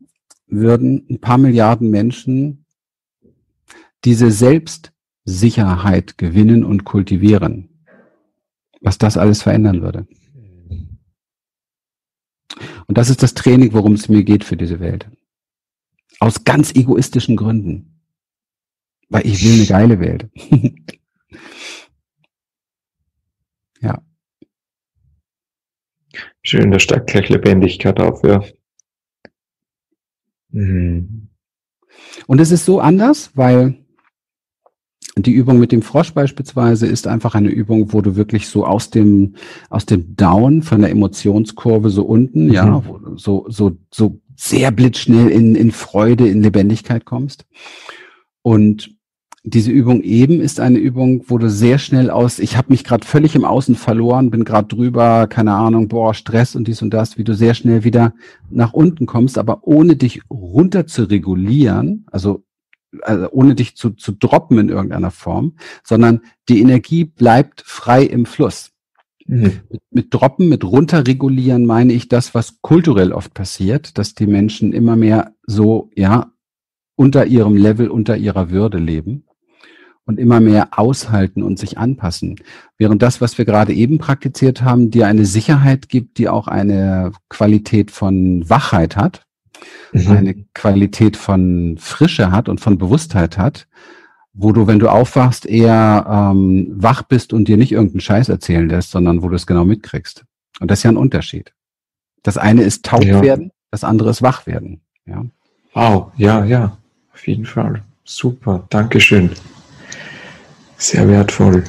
würden ein paar Milliarden Menschen diese Selbstsicherheit gewinnen und kultivieren. Was das alles verändern würde. Und das ist das Training, worum es mir geht für diese Welt. Aus ganz egoistischen Gründen. Weil ich will eine geile Welt. Ja. Schön, da steigt gleich Lebendigkeit auf, ja. Mhm. Und es ist so anders, weil die Übung mit dem Frosch beispielsweise ist einfach eine Übung, wo du wirklich so aus dem Down von der Emotionskurve so unten, ja, wo du so sehr blitzschnell in Freude, in Lebendigkeit kommst. Und diese Übung eben ist eine Übung, wo du sehr schnell ich habe mich gerade völlig im Außen verloren, bin gerade drüber, keine Ahnung, boah, Stress und dies und das, wie du sehr schnell wieder nach unten kommst, aber ohne dich runter zu regulieren, also ohne dich zu droppen in irgendeiner Form, sondern die Energie bleibt frei im Fluss. Mhm. Mit droppen, mit runterregulieren meine ich das, was kulturell oft passiert, dass die Menschen immer mehr so, ja, unter ihrem Level, unter ihrer Würde leben. Und immer mehr aushalten und sich anpassen. Während das, was wir gerade eben praktiziert haben, dir eine Sicherheit gibt, die auch eine Qualität von Wachheit hat, eine Qualität von Frische hat und von Bewusstheit hat, wo du, wenn du aufwachst, eher wach bist und dir nicht irgendeinen Scheiß erzählen lässt, sondern wo du es genau mitkriegst. Und das ist ja ein Unterschied. Das eine ist taub werden, das andere ist wach werden. Ja. Wow, ja, auf jeden Fall. Super, Dankeschön. Sehr wertvoll.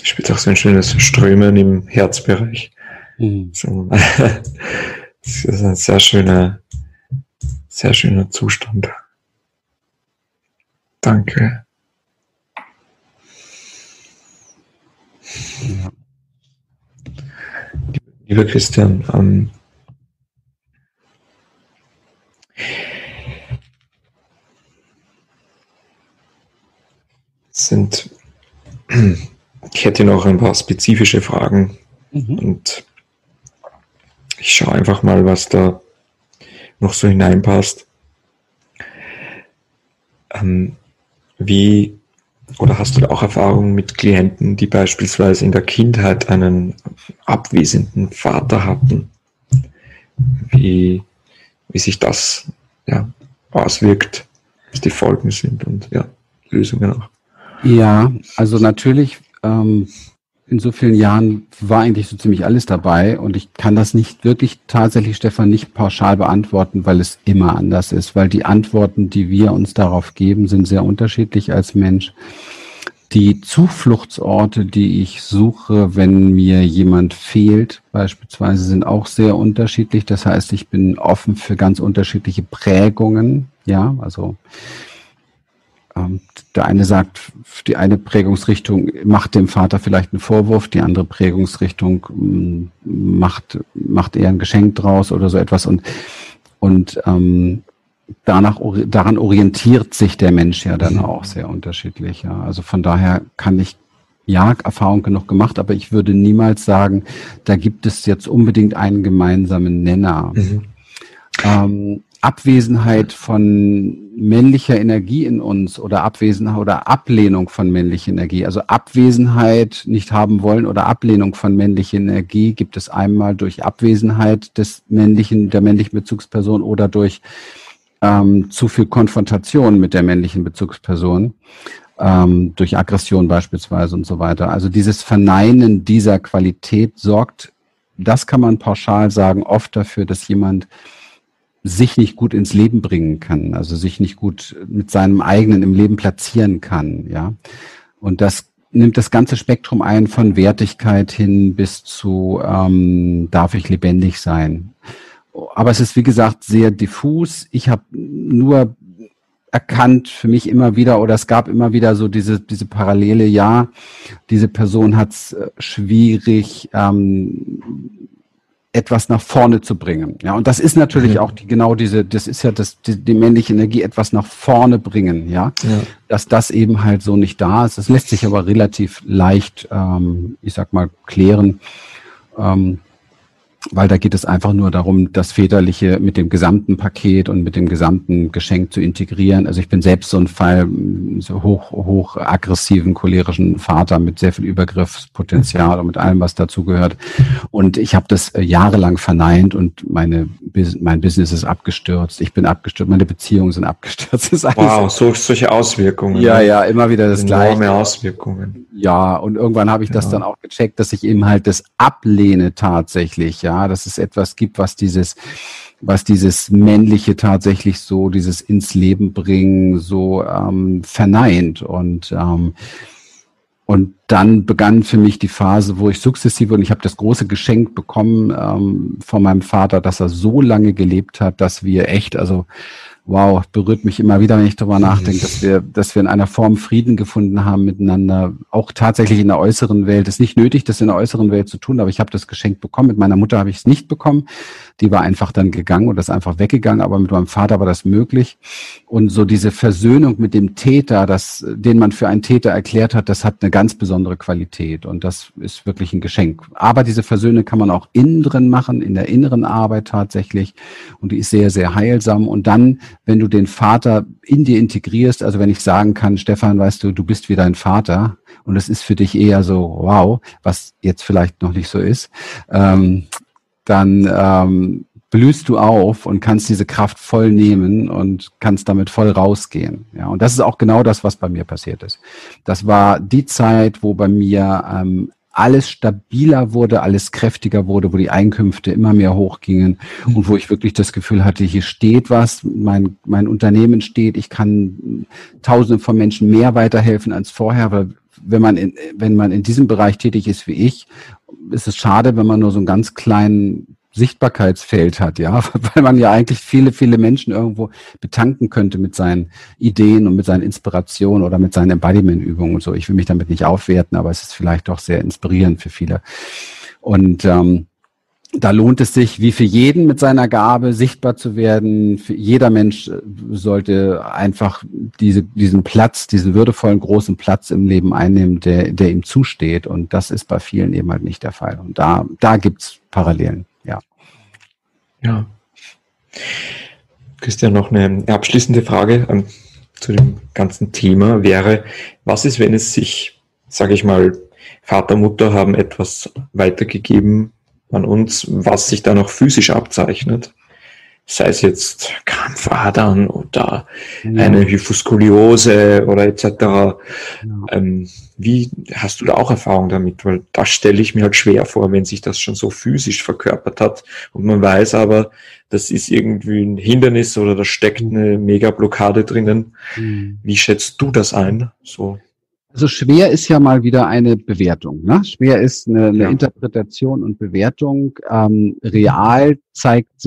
Spielt auch so ein schönes Strömen im Herzbereich. Mhm. So. Das ist ein sehr schöner Zustand. Danke. Ja. Lieber Christian, ich hätte noch ein paar spezifische Fragen und ich schaue einfach mal, was da noch so hineinpasst. Oder hast du auch Erfahrungen mit Klienten, die beispielsweise in der Kindheit einen abwesenden Vater hatten? Wie sich das auswirkt, was die Folgen sind und Lösungen auch? Ja, also natürlich, in so vielen Jahren war eigentlich so ziemlich alles dabei und ich kann das nicht wirklich tatsächlich, Stefan, nicht pauschal beantworten, weil es immer anders ist, weil die Antworten, die wir uns darauf geben, sind sehr unterschiedlich als Mensch. Die Zufluchtsorte, die ich suche, wenn mir jemand fehlt, beispielsweise, sind auch sehr unterschiedlich. Das heißt, ich bin offen für ganz unterschiedliche Prägungen, ja, also der eine sagt, die eine Prägungsrichtung macht dem Vater vielleicht einen Vorwurf, die andere Prägungsrichtung macht eher ein Geschenk draus oder so etwas. Und daran orientiert sich der Mensch ja dann auch sehr unterschiedlich. Ja. Also von daher kann ich, Erfahrung genug gemacht, aber ich würde niemals sagen, da gibt es jetzt unbedingt einen gemeinsamen Nenner. Mhm. Abwesenheit von männlicher Energie in uns oder Abwesenheit oder Ablehnung von männlicher Energie. Also Abwesenheit nicht haben wollen oder Ablehnung von männlicher Energie gibt es einmal durch Abwesenheit des männlichen, der männlichen Bezugsperson oder durch zu viel Konfrontation mit der männlichen Bezugsperson, durch Aggression beispielsweise und so weiter. Also dieses Verneinen dieser Qualität sorgt, das kann man pauschal sagen, oft dafür, dass jemand sich nicht gut ins Leben bringen kann, also sich nicht gut mit seinem eigenen im Leben platzieren kann, ja. Und das nimmt das ganze Spektrum ein, von Wertigkeit hin bis zu darf ich lebendig sein. Aber es ist, wie gesagt, sehr diffus. Ich habe nur erkannt für mich immer wieder, oder es gab immer wieder so diese Parallele, ja, diese Person hat es schwierig, etwas nach vorne zu bringen. Ja, und das ist natürlich auch die männliche Energie, etwas nach vorne bringen, ja, dass das eben halt so nicht da ist. Das lässt sich aber relativ leicht, klären, weil da geht es einfach nur darum, das Väterliche mit dem gesamten Paket und mit dem gesamten Geschenk zu integrieren. Also ich bin selbst so ein Fall, so hoch aggressiven, cholerischen Vater mit sehr viel Übergriffspotenzial und mit allem, was dazugehört. Und ich habe das jahrelang verneint und mein Business ist abgestürzt. Ich bin abgestürzt, meine Beziehungen sind abgestürzt. Wow, solche Auswirkungen. Ja, immer wieder das Gleiche. Enorme Auswirkungen. Ja, und irgendwann habe ich das dann auch gecheckt, dass ich eben halt das ablehne tatsächlich, dass es etwas gibt, was dieses Männliche tatsächlich so, dieses ins Leben bringen, so verneint. Und dann begann für mich die Phase, wo ich sukzessive, und ich habe das große Geschenk bekommen von meinem Vater, dass er so lange gelebt hat, dass wir echt, also wow, berührt mich immer wieder, wenn ich darüber nachdenke, dass wir in einer Form Frieden gefunden haben miteinander, auch tatsächlich in der äußeren Welt. Es ist nicht nötig, das in der äußeren Welt zu tun, aber ich habe das Geschenk bekommen. Mit meiner Mutter habe ich es nicht bekommen. Die war einfach dann gegangen oder ist einfach weggegangen, aber mit meinem Vater war das möglich. Und so diese Versöhnung mit dem Täter, den man für einen Täter erklärt hat, das hat eine ganz besondere Qualität und das ist wirklich ein Geschenk. Aber diese Versöhnung kann man auch innen drin machen, in der inneren Arbeit tatsächlich, und die ist sehr, sehr heilsam. Und dann, wenn du den Vater in dir integrierst, also wenn ich sagen kann, Stefan, weißt du, du bist wie dein Vater und es ist für dich eher so, wow, was jetzt vielleicht noch nicht so ist, dann blühst du auf und kannst diese Kraft voll nehmen und kannst damit voll rausgehen. Ja, und das ist auch genau das, was bei mir passiert ist. Das war die Zeit, wo bei mir alles stabiler wurde, alles kräftiger wurde, wo die Einkünfte immer mehr hochgingen und wo ich wirklich das Gefühl hatte, hier steht was, mein Unternehmen steht, ich kann Tausenden von Menschen mehr weiterhelfen als vorher, weil wenn man in diesem Bereich tätig ist wie ich, ist es schade, wenn man nur so einen ganz kleinen Sichtbarkeitsfeld hat, ja, weil man ja eigentlich viele, viele Menschen irgendwo betanken könnte mit seinen Ideen und mit seinen Inspirationen oder mit seinen Embodiment-Übungen und so. Ich will mich damit nicht aufwerten, aber es ist vielleicht doch sehr inspirierend für viele. Und da lohnt es sich, wie für jeden mit seiner Gabe sichtbar zu werden. Jeder Mensch sollte einfach diesen würdevollen, großen Platz im Leben einnehmen, der ihm zusteht. Und das ist bei vielen eben halt nicht der Fall. Und da gibt es Parallelen. Ja. Christian, noch eine abschließende Frage zu dem ganzen Thema wäre, was ist, wenn es sich, sage ich mal, Vater, Mutter haben etwas weitergegeben an uns, was sich dann auch physisch abzeichnet? Sei es jetzt Krampfadern oder eine Hyposkoliose oder etc. Ja. Wie hast du da auch Erfahrung damit? Weil das stelle ich mir halt schwer vor, wenn sich das schon so physisch verkörpert hat und man weiß aber, das ist irgendwie ein Hindernis oder da steckt eine Mega-Blockade drinnen. Mhm. Wie schätzt du das ein? So. Also schwer ist ja mal wieder eine Bewertung, ne? Schwer ist eine Interpretation und Bewertung. Real zeigt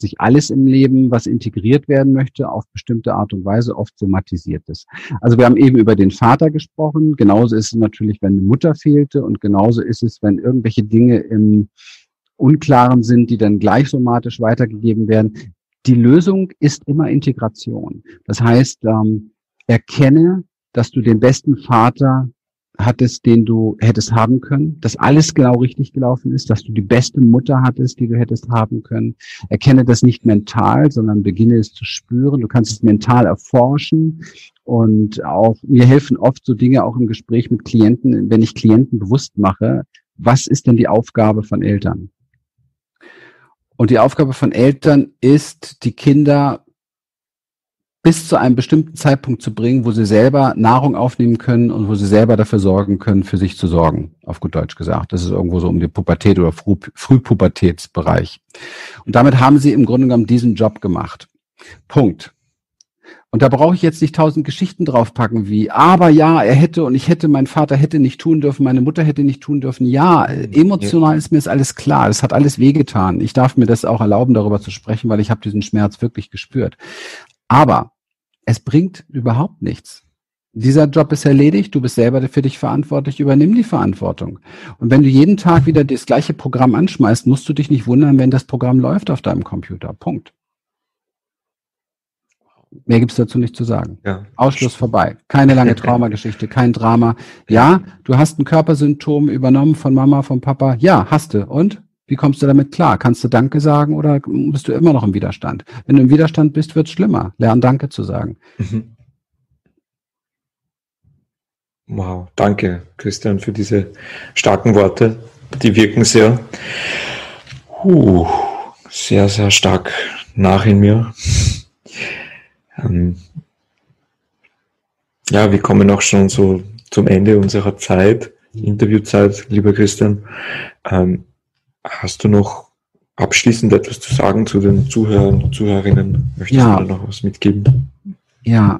sich alles im Leben, was integriert werden möchte, auf bestimmte Art und Weise, oft somatisiertes. Also wir haben eben über den Vater gesprochen, genauso ist es natürlich, wenn eine Mutter fehlte, und genauso ist es, wenn irgendwelche Dinge im Unklaren sind, die dann gleich somatisch weitergegeben werden. Die Lösung ist immer Integration. Das heißt, erkenne, dass du den besten Vater hattest, den du hättest haben können, dass alles genau richtig gelaufen ist, dass du die beste Mutter hattest, die du hättest haben können. Erkenne das nicht mental, sondern beginne es zu spüren. Du kannst es mental erforschen. Und auch mir helfen oft so Dinge auch im Gespräch mit Klienten, wenn ich Klienten bewusst mache, was ist denn die Aufgabe von Eltern? Und die Aufgabe von Eltern ist, die Kinder bis zu einem bestimmten Zeitpunkt zu bringen, wo sie selber Nahrung aufnehmen können und wo sie selber dafür sorgen können, für sich zu sorgen, auf gut Deutsch gesagt. Das ist irgendwo so um die Pubertät oder Frühpubertätsbereich. Und damit haben sie im Grunde genommen diesen Job gemacht. Punkt. Und da brauche ich jetzt nicht 1000 Geschichten draufpacken wie, aber ja, er hätte und ich hätte, mein Vater hätte nicht tun dürfen, meine Mutter hätte nicht tun dürfen. Ja, emotional ist mir das alles klar. Das hat alles wehgetan. Ich darf mir das auch erlauben, darüber zu sprechen, weil ich habe diesen Schmerz wirklich gespürt. Aber es bringt überhaupt nichts. dieser Job ist erledigt, du bist selber für dich verantwortlich, übernimm die Verantwortung. Und wenn du jeden Tag wieder das gleiche Programm anschmeißt, musst du dich nicht wundern, wenn das Programm läuft auf deinem Computer. Punkt. Mehr gibt es dazu nicht zu sagen. Ja. Ausschluss vorbei. Keine lange Traumageschichte, kein Drama. Ja, du hast ein Körpersymptom übernommen von Mama, von Papa. Ja, hast du. Und? Wie kommst du damit klar? Kannst du Danke sagen oder bist du immer noch im Widerstand? Wenn du im Widerstand bist, wird es schlimmer. Lern Danke zu sagen. Mhm. Wow, danke Christian für diese starken Worte. Die wirken sehr, sehr, sehr stark nach in mir. Ja, wir kommen auch schon so zum Ende unserer Zeit, Interviewzeit, lieber Christian. Hast du noch abschließend etwas zu sagen zu den Zuhörern und Zuhörerinnen? Möchtest du noch was mitgeben? Ja,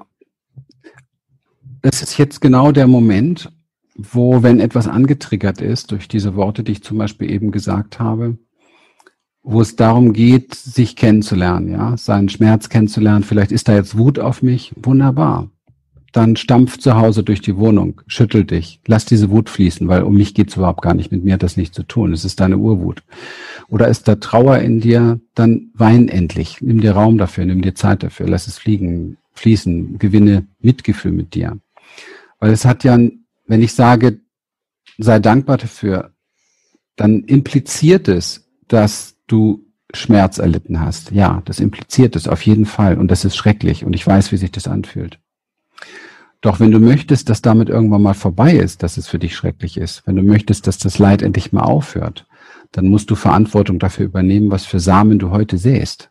das ist jetzt genau der Moment, wo, wenn etwas angetriggert ist, durch diese Worte, die ich zum Beispiel eben gesagt habe, wo es darum geht, sich kennenzulernen, ja, seinen Schmerz kennenzulernen. Vielleicht ist da jetzt Wut auf mich. Wunderbar. Dann stampf zu Hause durch die Wohnung, schüttel dich, lass diese Wut fließen, weil um mich geht es überhaupt gar nicht, mit mir hat das nichts zu tun, es ist deine Urwut. Oder ist da Trauer in dir, dann wein endlich, nimm dir Raum dafür, nimm dir Zeit dafür, lass es fließen, gewinne Mitgefühl mit dir. Weil es hat ja, wenn ich sage, sei dankbar dafür, dann impliziert es, dass du Schmerz erlitten hast. Ja, das impliziert es auf jeden Fall und das ist schrecklich und ich weiß, wie sich das anfühlt. Doch wenn du möchtest, dass damit irgendwann mal vorbei ist, dass es für dich schrecklich ist, wenn du möchtest, dass das Leid endlich mal aufhört, dann musst du Verantwortung dafür übernehmen, was für Samen du heute säst.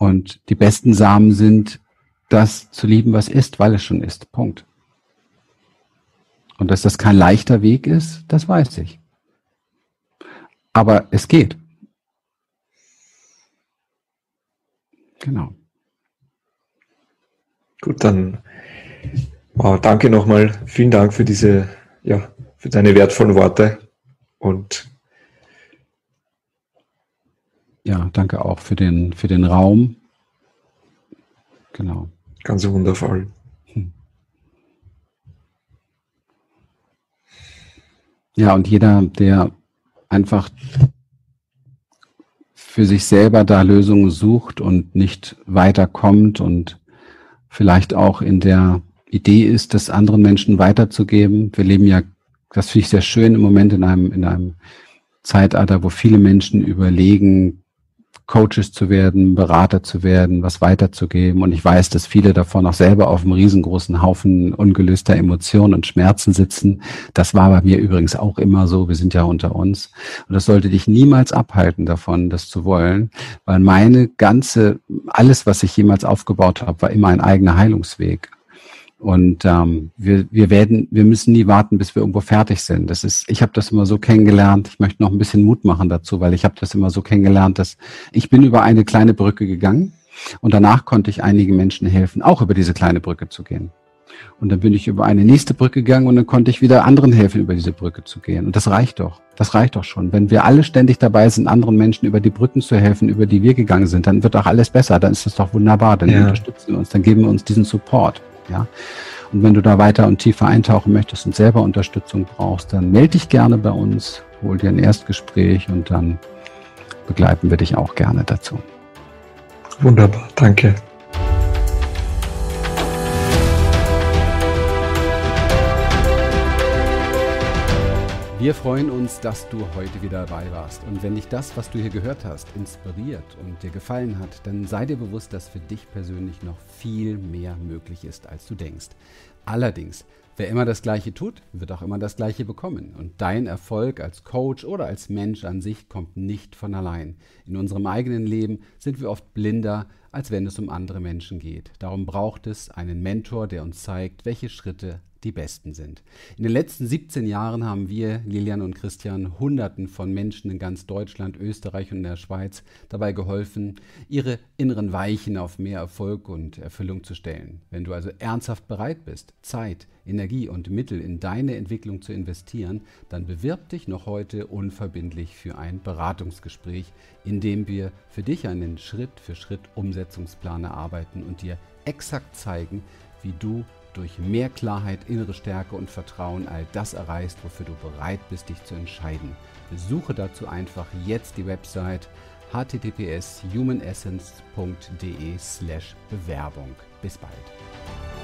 Und die besten Samen sind, das zu lieben, was ist, weil es schon ist. Punkt. Und dass das kein leichter Weg ist, das weiß ich. Aber es geht. Genau. Gut, dann danke nochmal. Vielen Dank für diese, für deine wertvollen Worte und danke auch für den Raum. Genau. Ganz wundervoll. Ja, und jeder, der einfach für sich selber da Lösungen sucht und nicht weiterkommt und vielleicht auch in der Idee ist, das anderen Menschen weiterzugeben. Wir leben ja, das finde ich sehr schön im Moment, in einem Zeitalter, wo viele Menschen überlegen, Coaches zu werden, Berater zu werden, was weiterzugeben. Und ich weiß, dass viele davon auch selber auf einem riesengroßen Haufen ungelöster Emotionen und Schmerzen sitzen. Das war bei mir übrigens auch immer so. Wir sind ja unter uns. Und das sollte dich niemals abhalten davon, das zu wollen, weil alles, was ich jemals aufgebaut habe, war immer ein eigener Heilungsweg. Und wir müssen nie warten, bis wir irgendwo fertig sind. Ich habe das immer so kennengelernt, ich möchte noch ein bisschen Mut machen dazu, weil ich habe das immer so kennengelernt, dass ich bin über eine kleine Brücke gegangen und danach konnte ich einigen Menschen helfen, auch über diese kleine Brücke zu gehen. Und dann bin ich über eine nächste Brücke gegangen und dann konnte ich wieder anderen helfen, über diese Brücke zu gehen. Und das reicht doch. Das reicht doch schon. Wenn wir alle ständig dabei sind, anderen Menschen über die Brücken zu helfen, über die wir gegangen sind, dann wird auch alles besser. Dann ist das doch wunderbar. Dann unterstützen wir uns, dann geben wir uns diesen Support. Ja? Und wenn du da weiter und tiefer eintauchen möchtest und selber Unterstützung brauchst, dann melde dich gerne bei uns, hol dir ein Erstgespräch und dann begleiten wir dich auch gerne dazu. Wunderbar, danke. Wir freuen uns, dass du heute wieder dabei warst. Und wenn dich das, was du hier gehört hast, inspiriert und dir gefallen hat, dann sei dir bewusst, dass für dich persönlich noch viel mehr möglich ist, als du denkst. Allerdings, wer immer das Gleiche tut, wird auch immer das Gleiche bekommen. Und dein Erfolg als Coach oder als Mensch an sich kommt nicht von allein. In unserem eigenen Leben sind wir oft blinder, als wenn es um andere Menschen geht. Darum braucht es einen Mentor, der uns zeigt, welche Schritte die besten sind. In den letzten 17 Jahren haben wir, Lilian und Christian, Hunderten von Menschen in ganz Deutschland, Österreich und der Schweiz dabei geholfen, ihre inneren Weichen auf mehr Erfolg und Erfüllung zu stellen. Wenn du also ernsthaft bereit bist, Zeit, Energie und Mittel in deine Entwicklung zu investieren, dann bewirb dich noch heute unverbindlich für ein Beratungsgespräch, in dem wir für dich einen Schritt-für-Schritt-Umsetzungsplan erarbeiten und dir exakt zeigen, wie du durch mehr Klarheit, innere Stärke und Vertrauen all das erreichst, wofür du bereit bist, dich zu entscheiden. Besuche dazu einfach jetzt die Website https://humanessence.de/Bewerbung. Bis bald.